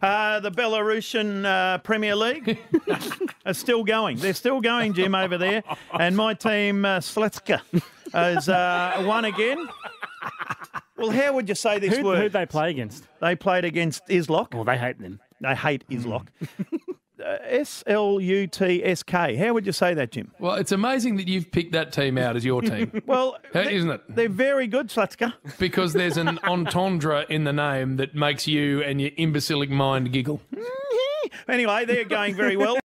The Belarusian Premier League are still going. They're still going, Jim, over there. And my team, Slutsk, has won again. Well, how would you say this word? Who'd they play against? They played against Isloch. Well, they hate them. They hate Isloch. S-L-U-T-S-K. How would you say that, Jim? Well, it's amazing that you've picked that team out as your team. Well, isn't it? They're very good, Slutska. Because there's an entendre in the name that makes you and your imbecilic mind giggle. Anyway, they're going very well.